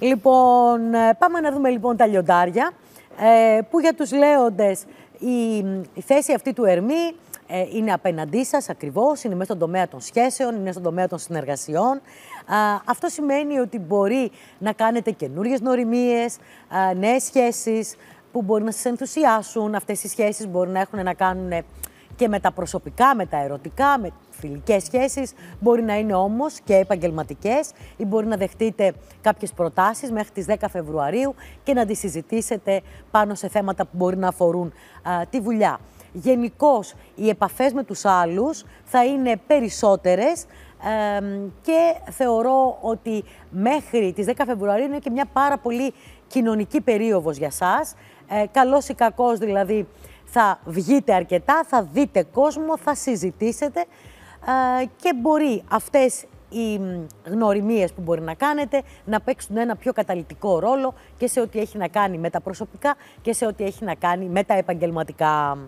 Λοιπόν, πάμε να δούμε λοιπόν τα λιοντάρια, που για τους λέοντες η θέση αυτή του Ερμή είναι απέναντί σας ακριβώς, είναι μέσα στον τομέα των σχέσεων, είναι στον τομέα των συνεργασιών. Αυτό σημαίνει ότι μπορεί να κάνετε καινούριες γνωριμίες, νέες σχέσεις που μπορεί να σας ενθουσιάσουν. Αυτές οι σχέσεις μπορεί να έχουν να κάνουν και με τα προσωπικά, με τα ερωτικά, με φιλικές σχέσεις. Μπορεί να είναι όμως και επαγγελματικές ή μπορεί να δεχτείτε κάποιες προτάσεις μέχρι τις 10 Φεβρουαρίου και να τις συζητήσετε πάνω σε θέματα που μπορεί να αφορούν τη δουλειά. Γενικώς, οι επαφές με τους άλλους θα είναι περισσότερες και θεωρώ ότι μέχρι τις 10 Φεβρουαρίου είναι και μια πάρα πολύ κοινωνική περίοδος για σας. Καλός ή κακός δηλαδή θα βγείτε αρκετά, θα δείτε κόσμο, θα συζητήσετε και μπορεί αυτές οι γνωριμίες που μπορεί να κάνετε να παίξουν ένα πιο καταλυτικό ρόλο και σε ό,τι έχει να κάνει με τα προσωπικά και σε ό,τι έχει να κάνει με τα επαγγελματικά.